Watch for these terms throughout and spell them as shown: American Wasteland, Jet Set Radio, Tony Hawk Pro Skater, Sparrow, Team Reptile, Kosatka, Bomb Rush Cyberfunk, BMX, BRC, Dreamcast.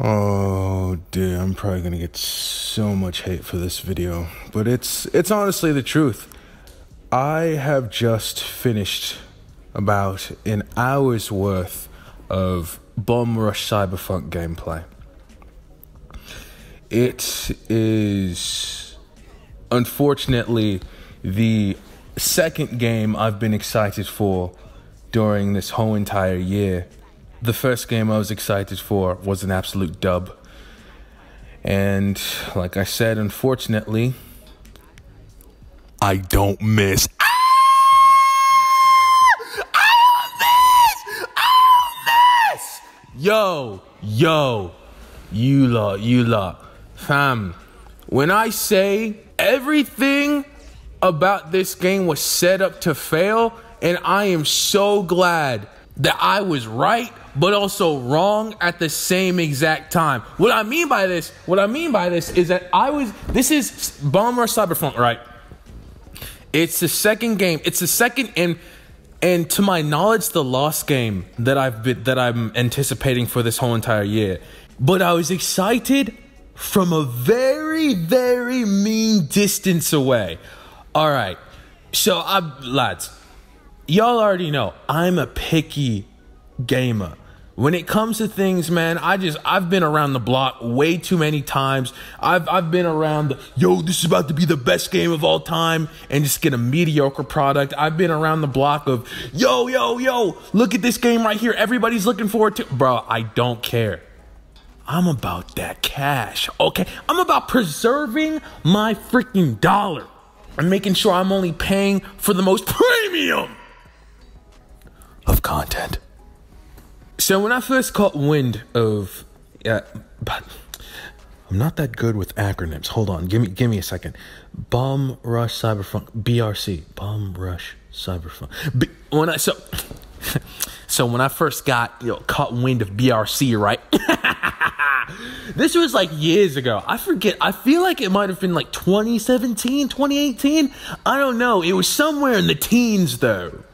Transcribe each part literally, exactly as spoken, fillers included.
Oh, dude, I'm probably gonna get so much hate for this video, but it's it's honestly the truth. I have just finished about an hour's worth of Bomb Rush Cyberfunk gameplay. It is unfortunately the second game I've been excited for during this whole entire year. The first game I was excited for was an absolute dub. And like I said, unfortunately, I don't miss. Ah! I don't miss! I don't miss! Yo, yo, you lot, you lot. Fam, when I say everything about this game was set up to fail, and I am so glad that I was right, but also wrong at the same exact time. What I mean by this, what I mean by this is that I was, this is Bomb Rush Cyberfunk, right? It's the second game, it's the second and, and to my knowledge, the last game that I've been, that I'm anticipating for this whole entire year. But I was excited from a very, very mean distance away. All right, so I, lads, y'all already know I'm a picky gamer. When it comes to things, man, I just, I've been around the block way too many times. I've, I've been around, the, yo, this is about to be the best game of all time, and just get a mediocre product. I've been around the block of, yo, yo, yo, look at this game right here. Everybody's looking forward to, bro, I don't care. I'm about that cash, okay? I'm about preserving my freaking dollar and making sure I'm only paying for the most premium of content. So when I first caught wind of, uh, I'm not that good with acronyms. Hold on, give me, give me a second. Bomb Rush Cyberfunk, B R C, Bomb Rush Cyberfunk. B when I so, so when I first got you know caught wind of B R C, right? This was like years ago. I forget. I feel like it might have been like twenty seventeen, twenty eighteen. I don't know. It was somewhere in the teens though.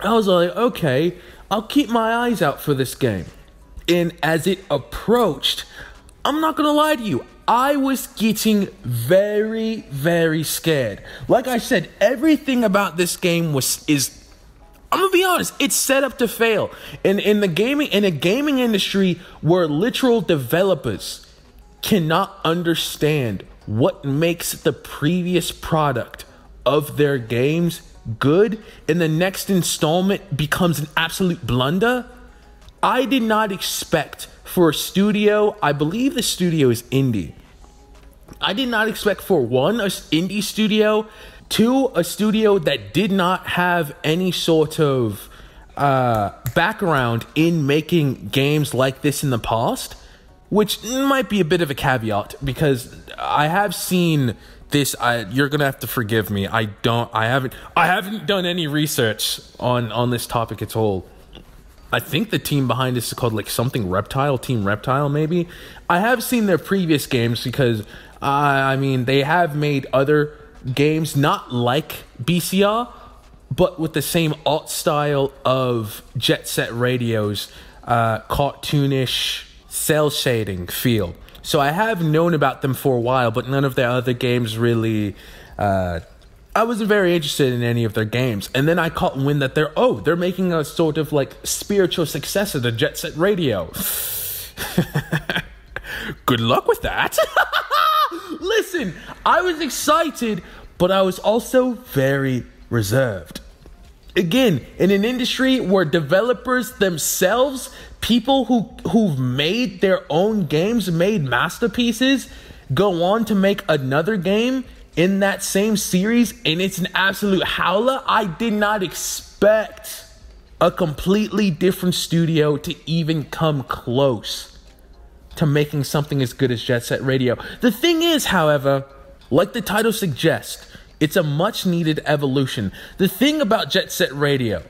I was like, okay, I'll keep my eyes out for this game. And as it approached, I'm not gonna lie to you, I was getting very, very scared. Like I said, everything about this game was is, I'm gonna be honest, it's set up to fail. And in the gaming in a gaming industry where literal developers cannot understand what makes the previous product of their games good, and the next installment becomes an absolute blunder. I did not expect for a studio, I believe the studio is indie. I did not expect for one, an indie studio, two, a studio that did not have any sort of uh, background in making games like this in the past, which might be a bit of a caveat because I have seen this, I, you're gonna have to forgive me. I don't. I haven't. I haven't done any research on on this topic at all. I think the team behind this is called like something Reptile, Team Reptile, maybe. I have seen their previous games because uh, I mean they have made other games not like B C R, but with the same art style of Jet Set Radio's uh, cartoonish cell shading feel. So I have known about them for a while, but none of their other games really, uh, I wasn't very interested in any of their games. And then I caught wind that they're, oh, they're making a sort of like spiritual successor to Jet Set Radio. Good luck with that. Listen, I was excited, but I was also very reserved. Again, in an industry where developers themselves, people who, who've made their own games, made masterpieces, go on to make another game in that same series, and it's an absolute howler. I did not expect a completely different studio to even come close to making something as good as Jet Set Radio. The thing is, however, like the title suggests, it's a much needed evolution. The thing about Jet Set Radio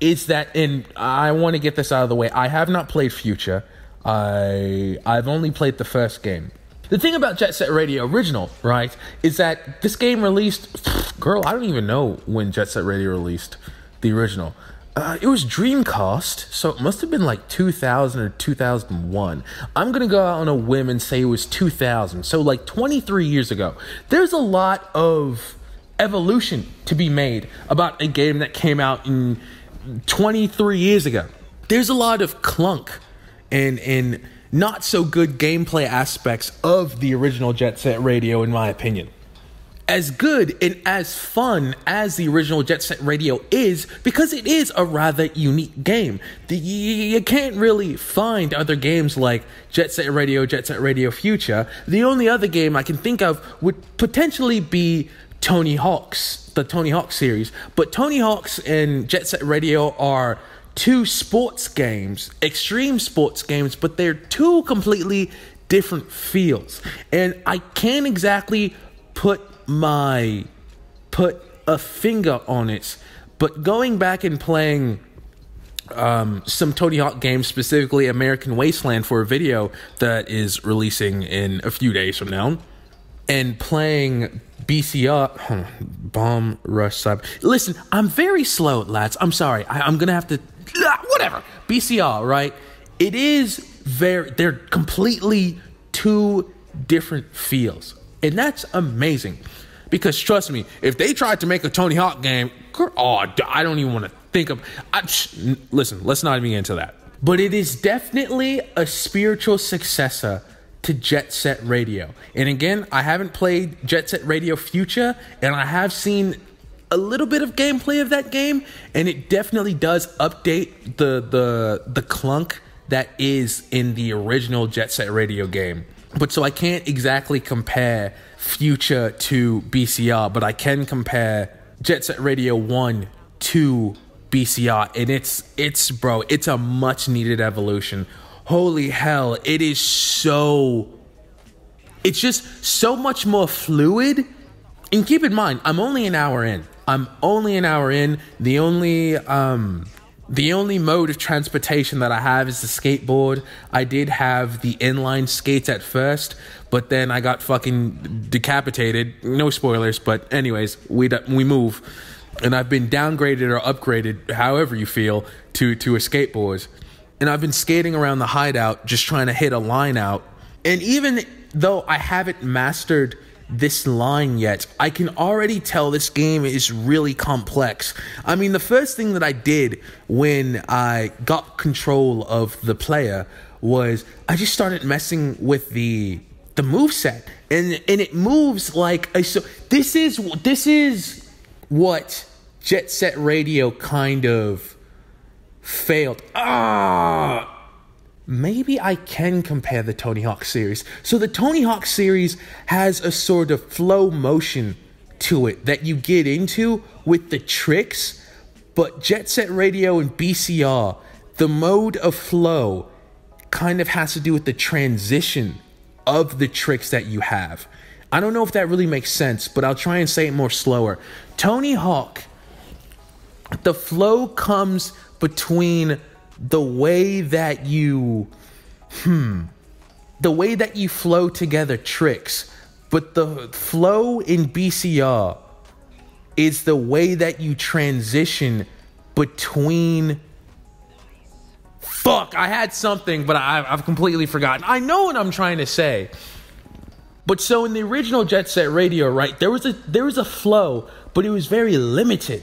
is that, and I want to get this out of the way, I have not played Future. I, I've only played the first game. The thing about Jet Set Radio Original, right, is that this game released, girl, I don't even know when Jet Set Radio released the original. Uh, it was Dreamcast, so it must have been like two thousand or two thousand one. I'm going to go out on a whim and say it was two thousand, so like twenty-three years ago. There's a lot of evolution to be made about a game that came out in twenty-three years ago. There's a lot of clunk and, and not so good gameplay aspects of the original Jet Set Radio, in my opinion. As good and as fun as the original Jet Set Radio is, because it is a rather unique game. The, you can't really find other games like Jet Set Radio, Jet Set Radio Future. The only other game I can think of would potentially be Tony Hawk's, the Tony Hawk series. But Tony Hawk's and Jet Set Radio are two sports games, extreme sports games, but they're two completely different fields. And I can't exactly put my put a finger on it, but going back and playing um some Tony Hawk games, specifically American Wasteland, for a video that is releasing in a few days from now, and playing B C R Bomb Rush Cyber. Listen, I'm very slow, lads. I'm sorry. I, I'm gonna have to whatever B C R, right? It is very. They're completely two different fields. And that's amazing, because trust me, if they tried to make a Tony Hawk game, oh, I don't even want to think of. I, sh listen, let's not even get into that. But it is definitely a spiritual successor to Jet Set Radio. And again, I haven't played Jet Set Radio Future, and I have seen a little bit of gameplay of that game, and it definitely does update the the the clunk that is in the original Jet Set Radio game. But so I can't exactly compare Future to B C R, but I can compare Jet Set Radio one to B C R, and it's it's bro, it's a much needed evolution. Holy hell, it is so it's just so much more fluid. And keep in mind, I'm only an hour in. I'm only an hour in. The only um The only mode of transportation that I have is the skateboard. I did have the inline skates at first, but then I got fucking decapitated. No spoilers, but anyways, we we move, and I've been downgraded or upgraded, however you feel, to to a skateboard. And I've been skating around the hideout, just trying to hit a line out. And even though I haven't mastered this line yet, I can already tell this game is really complex. I mean, the first thing that I did when I got control of the player was I just started messing with the the moveset, and and it moves like a, so this is this is what Jet Set Radio kind of failed. Ah Maybe I can compare the Tony Hawk series. So the Tony Hawk series has a sort of flow motion to it that you get into with the tricks, but Jet Set Radio and B C R, the mode of flow kind of has to do with the transition of the tricks that you have. I don't know if that really makes sense, but I'll try and say it more slower. Tony Hawk, the flow comes between the way that you, hmm, the way that you flow together tricks, but the flow in B C R is the way that you transition between. Fuck, I had something, but I, I've completely forgotten. I know what I'm trying to say. But so in the original Jet Set Radio, right, there was a there was a flow, but it was very limited.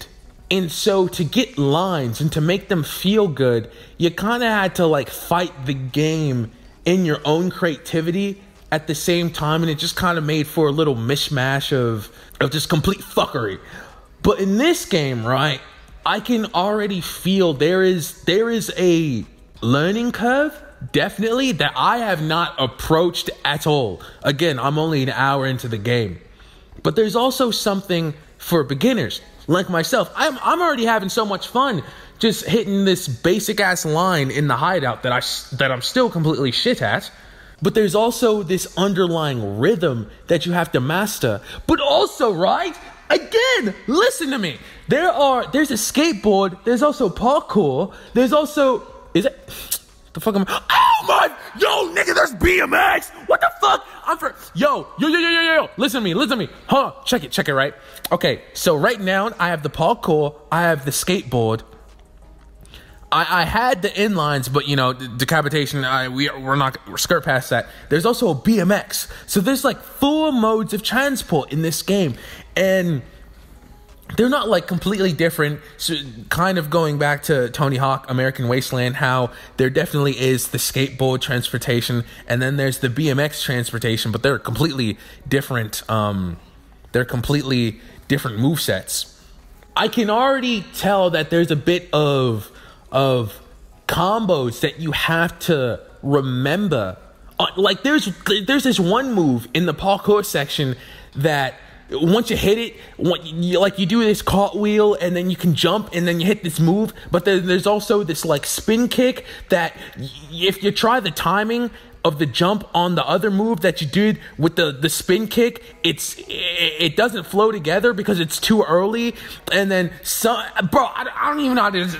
And so to get lines and to make them feel good, you kind of had to like fight the game in your own creativity at the same time. And it just kind of made for a little mishmash of, of just complete fuckery. But in this game, right, I can already feel there is there is a learning curve, definitely, that I have not approached at all. Again, I'm only an hour into the game. But there's also something for beginners like myself. I'm, I'm already having so much fun just hitting this basic ass line in the hideout that, I, that I'm still completely shit at. But there's also this underlying rhythm that you have to master. But also, right? Again, listen to me. There are, there's a skateboard. There's also parkour. There's also, is it, the fuck am I? Oh my, yo nigga, there's B M X. What the fuck? I'm for, yo, yo, yo, yo, yo, yo, listen to me, listen to me. Huh, check it, check it, right? Okay, so right now I have the parkour, I have the skateboard, I, I had the inlines, but you know, decapitation, I, we, we're not, we're skirt past that. There's also a B M X. So there's like four modes of transport in this game, and they're not like completely different. So kind of going back to Tony Hawk, American Wasteland, how there definitely is the skateboard transportation, and then there's the B M X transportation, but they're completely different. Um, they're completely different movesets. I can already tell that there's a bit of of combos that you have to remember. Uh, like there's there's this one move in the parkour section that once you hit it, what, you, like you do this cartwheel and then you can jump and then you hit this move. But then there's also this like spin kick that if you try the timing of the jump on the other move that you did with the, the spin kick, it's it, it doesn't flow together because it's too early. And then, so, bro, I, I don't even know how to do this.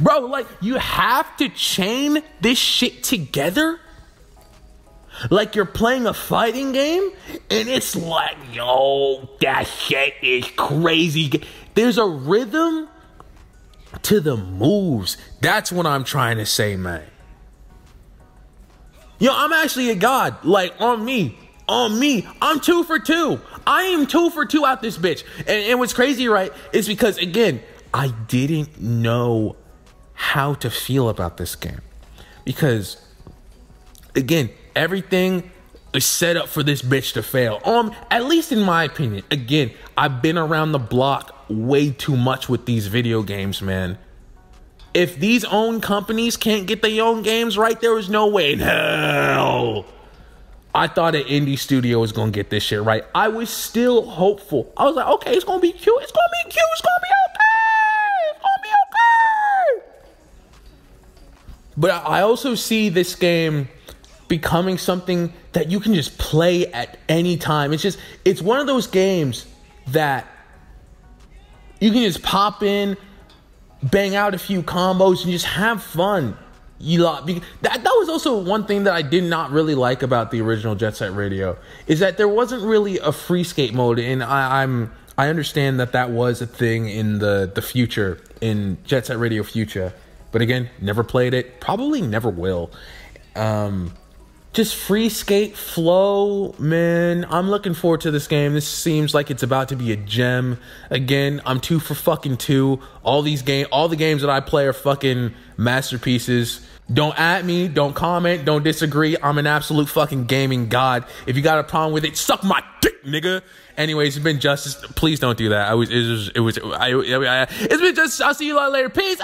Bro, like, you have to chain this shit together? Like you're playing a fighting game? And it's like, yo, that shit is crazy. There's a rhythm to the moves. That's what I'm trying to say, man. Yo, I'm actually a god. Like, on me. On me. I'm two for two. I am two for two out this bitch. And, and what's crazy, right, is because, again, I didn't know how to feel about this game. Because, again, everything is set up for this bitch to fail. Um, at least in my opinion. Again, I've been around the block way too much with these video games, man. If these own companies can't get their own games right, there is no way in hell I thought an indie studio was going to get this shit right. I was still hopeful. I was like, okay, it's going to be cute. It's going to be cute. It's going to be okay. It's going to be okay. But I also see this game becoming something that you can just play at any time. It's just, it's one of those games that you can just pop in, bang out a few combos and just have fun. You lot. That, that was also one thing that I did not really like about the original Jet Set Radio, is that there wasn't really a free skate mode, and I, I'm I understand that that was a thing in the the future, in Jet Set Radio future, but again, never played it, probably never will. Um, just free skate flow, man. I'm looking forward to this game. This seems like it's about to be a gem. Again, I'm two for fucking two. All these game, all the games that I play are fucking masterpieces. Don't at me. Don't comment. Don't disagree. I'm an absolute fucking gaming god. If you got a problem with it, suck my dick, nigga. Anyways, it's been Justice. Please don't do that. I was. It was. It was. I. I, I it's been Justice. I'll see you later. Peace.